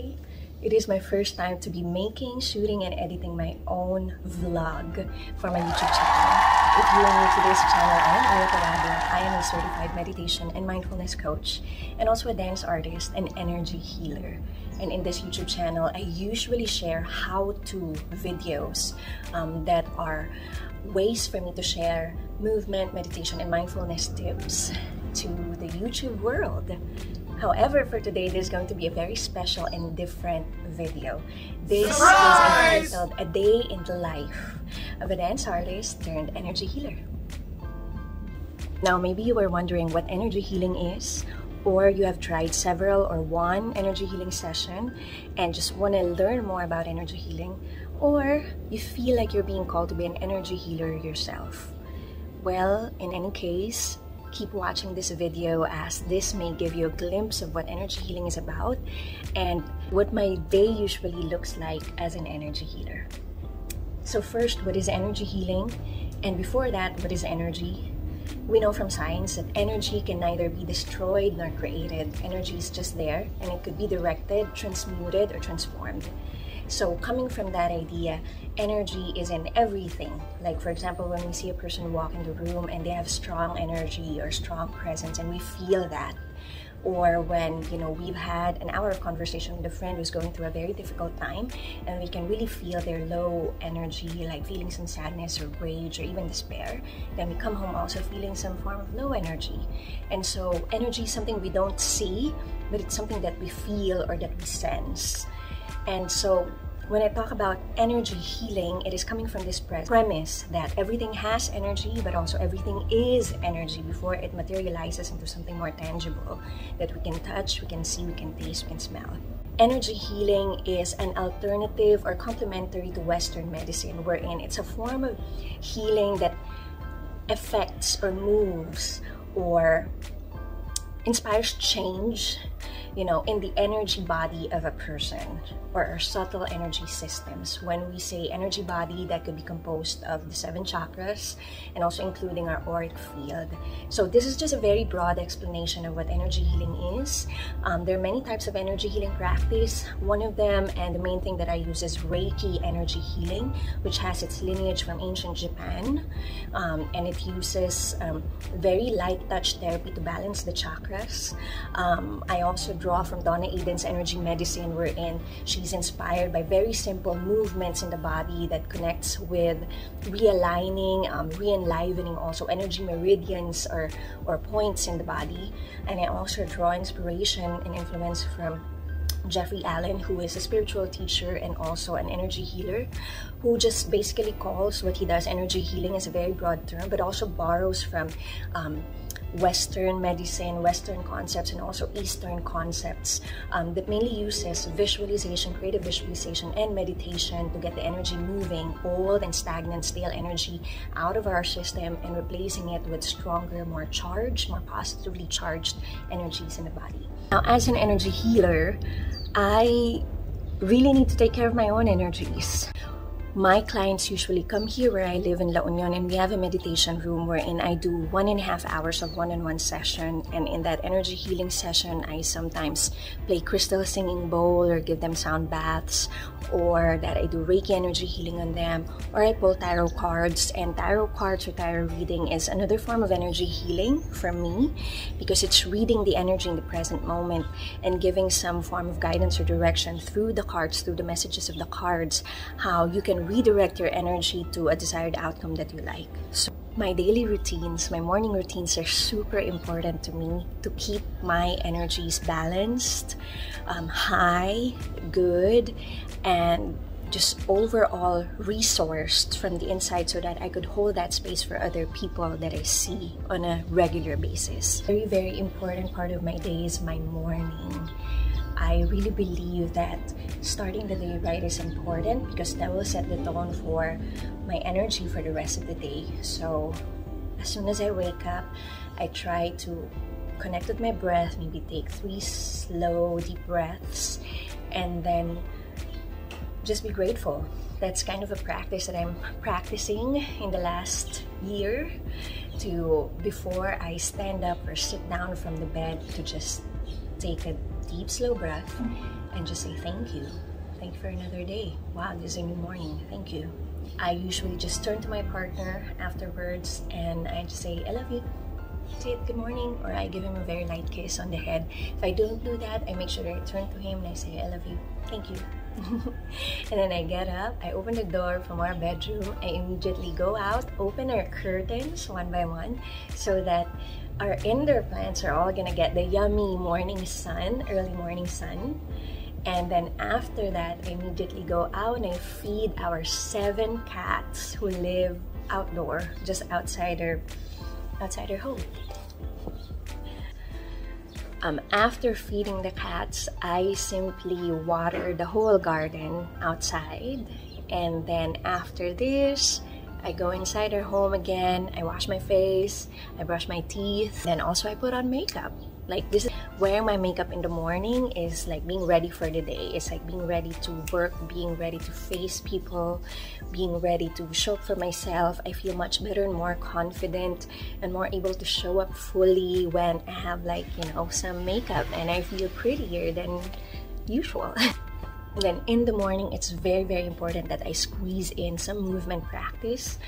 today. It is my first time to be making, shooting, and editing my own vlog for my YouTube channel. If you are new to this channel, I am Ea Torrado. I am a certified meditation and mindfulness coach, and also a dance artist and energy healer. And in this YouTube channel, I usually share how-to videos that are ways for me to share movement, meditation, and mindfulness tips to the YouTube world. However, for today, there's going to be a very special and different video. This is entitled A Day in the Life of a Dance Artist Turned Energy Healer. Now, maybe you were wondering what energy healing is, or you have tried several or one energy healing session and just want to learn more about energy healing, or you feel like you're being called to be an energy healer yourself. Well, in any case, keep watching this video, as this may give you a glimpse of what energy healing is about and what my day usually looks like as an energy healer. So first, what is energy healing? And before that, what is energy? We know from science that energy can neither be destroyed nor created. Energy is just there, and it could be directed, transmuted, or transformed. So coming from that idea, energy is in everything. Like, for example, when we see a person walk in the room and they have strong energy or strong presence and we feel that. Or when, you know, we've had an hour of conversation with a friend who's going through a very difficult time, and we can really feel their low energy, like feeling some sadness or rage or even despair. Then we come home also feeling some form of low energy. And so energy is something we don't see, but it's something that we feel or that we sense. And so when I talk about energy healing, it is coming from this premise that everything has energy, but also everything is energy before it materializes into something more tangible that we can touch, we can see, we can taste, we can smell. Energy healing is an alternative or complementary to Western medicine, wherein it's a form of healing that affects or moves or inspires change, you know, in the energy body of a person or our subtle energy systems. When we say energy body, that could be composed of the 7 chakras and also including our auric field. So this is just a very broad explanation of what energy healing is. There are many types of energy healing practice. One of them, and the main thing that I use, is Reiki energy healing, which has its lineage from ancient Japan, and it uses very light touch therapy to balance the chakras. I also draw from Donna Aiden's energy medicine, wherein she's inspired by very simple movements in the body that connects with realigning, re-enlivening also energy meridians or points in the body. And I also draw inspiration and influence from Jeffrey Allen, who is a spiritual teacher and also an energy healer, who just basically calls what he does energy healing as a very broad term, but also borrows from Western medicine, Western concepts, and also Eastern concepts that mainly uses visualization, creative visualization, and meditation to get the energy moving, old and stagnant, stale energy out of our system and replacing it with stronger, more charged, more positively charged energies in the body. Now, as an energy healer, I really need to take care of my own energies. My clients usually come here where I live in La Union, and we have a meditation room wherein I do 1.5 hours of one-on-one session. And in that energy healing session, I sometimes play crystal singing bowl or give them sound baths, or that I do Reiki energy healing on them, or I pull tarot cards. And tarot cards or tarot reading is another form of energy healing for me, because it's reading the energy in the present moment and giving some form of guidance or direction through the cards, through the messages of the cards, how you can redirect your energy to a desired outcome that you like. So my daily routines, my morning routines, are super important to me to keep my energies balanced, high, good, and just overall resourced from the inside, so that I could hold that space for other people that I see on a regular basis. Very, very important part of my day is my morning. I really believe that starting the day right is important, because that will set the tone for my energy for the rest of the day. So as soon as I wake up, I try to connect with my breath, maybe take 3 slow, deep breaths, and then just be grateful. That's kind of a practice that I'm practicing in the last year, before I stand up or sit down from the bed, to just take a deep, slow breath and just say thank you. Thank you for another day. Wow, this is a new morning. Thank you. I usually just turn to my partner afterwards and I just say, I love you. Say it, good morning, or I give him a very light kiss on the head. If I don't do that, I make sure I turn to him and I say, I love you. Thank you. And then I get up, I open the door from our bedroom, I immediately go out, open our curtains one by one so that our indoor plants are all gonna get the yummy morning sun, early morning sun. And then after that, I immediately go out and I feed our 7 cats who live outdoor, just outside our home. After feeding the cats, I simply water the whole garden outside. And then after this, I go inside our home again, I wash my face, I brush my teeth, then also I put on makeup. Like this is wearing my makeup in the morning is like being ready for the day. It's like being ready to work, being ready to face people, being ready to show up for myself. I feel much better and more confident and more able to show up fully when I have, like, you know, some makeup, and I feel prettier than usual. And then in the morning, it's very, very important that I squeeze in some movement practice.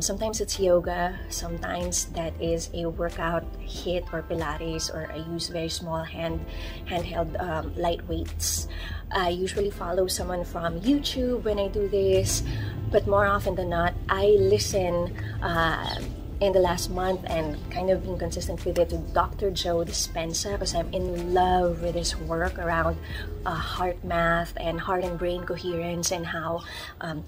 Sometimes it's yoga, sometimes that is a workout, HIIT or Pilates, or I use very small handheld light weights. I usually follow someone from YouTube when I do this, but more often than not, I listen in the last month and kind of being consistent with it to Dr. Joe Dispenza, because I'm in love with his work around heart math and heart and brain coherence, and how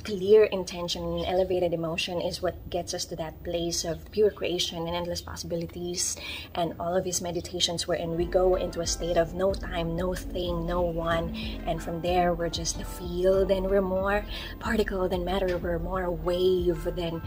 clear intention and elevated emotion is what gets us to that place of pure creation and endless possibilities. And all of his meditations wherein we go into a state of no time, no thing, no one, and from there we're just a field, and we're more particle than matter, we're more wave than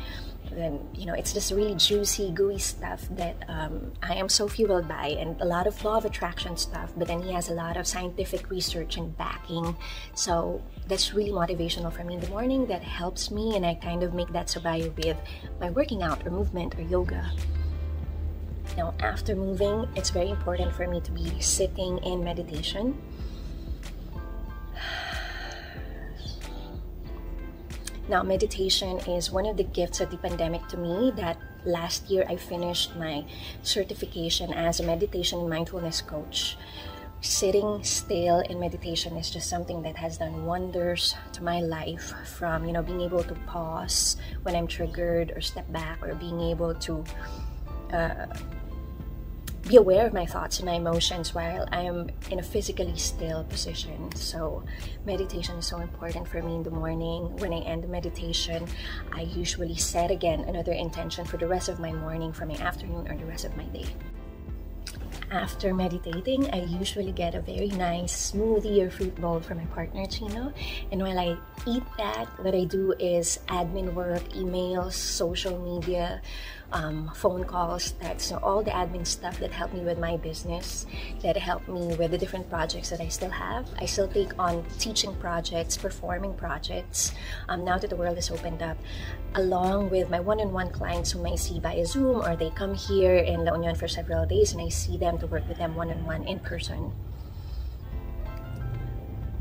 you know. It's just really juicy, gooey stuff that I am so fueled by, and a lot of law of attraction stuff, but then he has a lot of scientific research and backing, so that's really motivational for me in the morning. That helps me, and I kind of make that survive with my working out or movement or yoga. Now after moving, it's very important for me to be sitting in meditation. Now, meditation is one of the gifts of the pandemic to me. That last year I finished my certification as a meditation and mindfulness coach. Sitting still in meditation is just something that has done wonders to my life, from, you know, being able to pause when I'm triggered or step back, or being able to be aware of my thoughts and my emotions while I am in a physically still position. So meditation is so important for me in the morning. When I end the meditation, I usually set again another intention for the rest of my morning, for my afternoon, or the rest of my day. After meditating, I usually get a very nice smoothie or fruit bowl from my partner, Gino. And while I eat that, what I do is admin work, emails, social media, phone calls, texts, so all the admin stuff that helped me with my business, that helped me with the different projects that I still have. I still take on teaching projects, performing projects, now that the world is opened up, along with my one-on-one clients whom I see via Zoom, or they come here in La Union for several days and I see them to work with them one-on-one in person.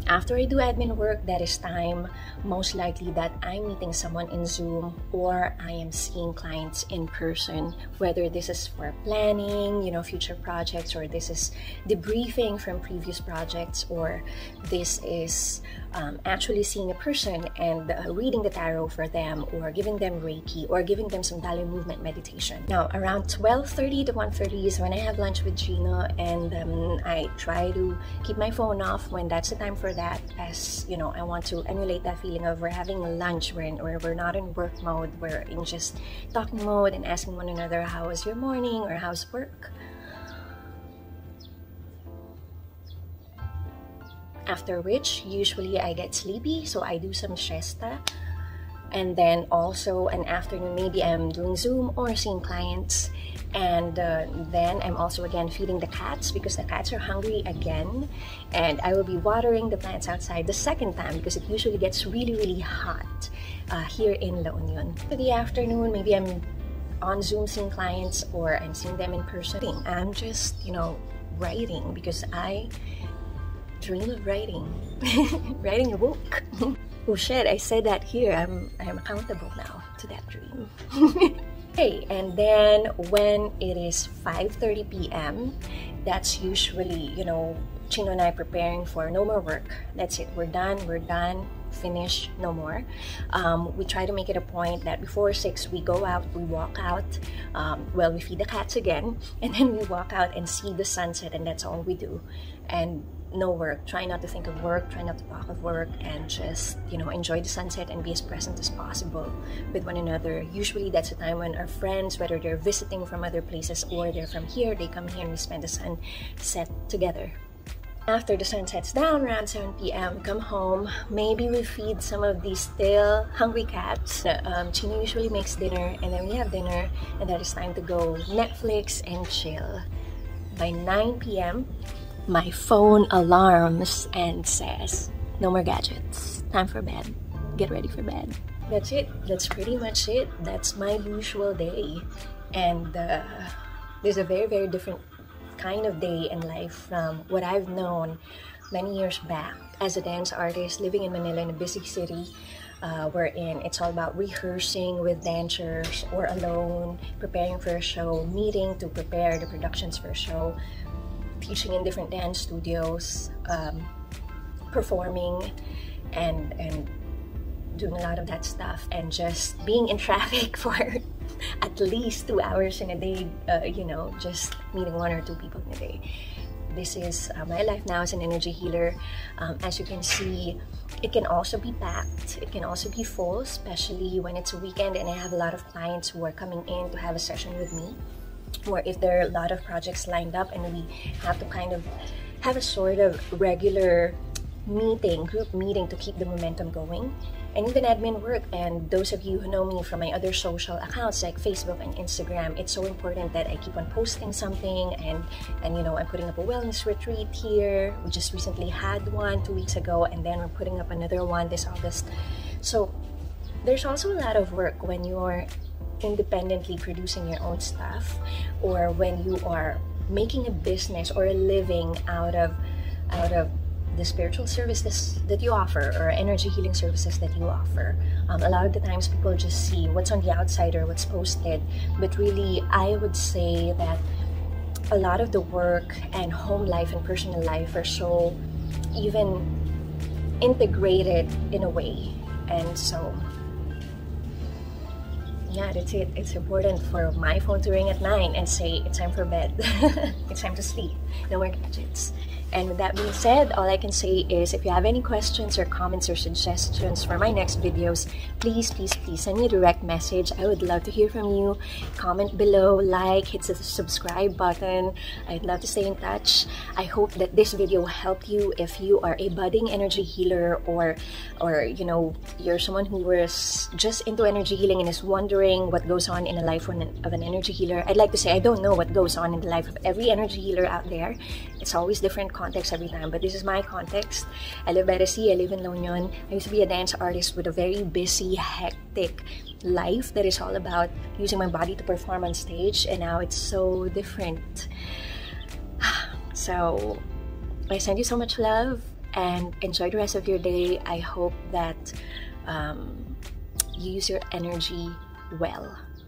After I do admin work, that is time most likely that I'm meeting someone in Zoom, or I am seeing clients in person, whether this is for planning, you know, future projects, or this is debriefing from previous projects, or this is actually seeing a person and reading the tarot for them, or giving them Reiki, or giving them some Dali movement meditation. Now around 12:30 to 1:30 is when I have lunch with Gino, and I try to keep my phone off when that's the time for that, as you know, I want to emulate that feeling of we're having lunch, we're not in work mode, we're in just talking mode and asking one another, how was your morning, or how's work? After which, usually I get sleepy, so I do some siesta, and then also an afternoon, maybe I'm doing Zoom or seeing clients, and then I'm also again feeding the cats, because the cats are hungry again, and I will be watering the plants outside the second time, because it usually gets really, really hot here in La Union. For the afternoon, maybe I'm on Zoom seeing clients, or I'm seeing them in person. I'm just, you know, writing, because I really writing. Writing a book. Oh shit, I said that here. I'm accountable now to that dream. Okay, and then when it is 5:30 p.m., that's usually, you know, Gino and I preparing for no more work. That's it. We're done. Finish, no more. We try to make it a point that before 6 we go out, we walk out, well, we feed the cats again, and then we walk out and see the sunset, and that's all we do. And no work. Try not to think of work, try not to talk of work, and just, you know, enjoy the sunset and be as present as possible with one another. Usually that's a time when our friends, whether they're visiting from other places or they're from here, they come here and we spend the sunset together. After the sun sets down around 7 p.m, come home. Maybe we feed some of these still hungry cats. Gino usually makes dinner, and then we have dinner, and that is time to go Netflix and chill. By 9 p.m, my phone alarms and says, no more gadgets, time for bed, get ready for bed. That's it. That's pretty much it. That's my usual day. And there's a very, very different kind of day in life from what I've known many years back as a dance artist living in Manila, in a busy city, wherein it's all about rehearsing with dancers or alone, preparing for a show, meeting to prepare the productions for a show, teaching in different dance studios, performing and doing a lot of that stuff, and just being in traffic for at least 2 hours in a day, you know, just meeting 1 or 2 people in a day. This is my life now as an energy healer. As you can see, it can also be packed, it can also be full, especially when it's a weekend and I have a lot of clients who are coming in to have a session with me, or if there are a lot of projects lined up and we have to kind of have a sort of regular meeting, group meeting, to keep the momentum going. And even admin work, and those of you who know me from my other social accounts like Facebook and Instagram, it's so important that I keep on posting something, and you know, I'm putting up a wellness retreat here. We just recently had one 2 weeks ago, and then we're putting up another one this August. So there's also a lot of work when you're independently producing your own stuff, or when you are making a business or a living out of the spiritual services that you offer, or energy healing services that you offer. A lot of the times people just see what's on the outside or what's posted, but really I would say that a lot of the work and home life and personal life are so even integrated in a way. And so yeah, that's it. It's important for my phone to ring at 9 and say it's time for bed. It's time to sleep. No more gadgets. And with that being said, all I can say is if you have any questions or comments or suggestions for my next videos, please send me a direct message. I would love to hear from you. Comment below, like, hit the subscribe button. I'd love to stay in touch. I hope that this video helped you if you are a budding energy healer, or you know, you're someone who was just into energy healing and is wondering what goes on in the life of an energy healer. I'd like to say I don't know what goes on in the life of every energy healer out there. It's always different context every time, but this is my context. I live by the sea, I live in La Union. I used to be a dance artist with a very busy, hectic life that is all about using my body to perform on stage, and now it's so different. So I send you so much love and enjoy the rest of your day. I hope that you use your energy well.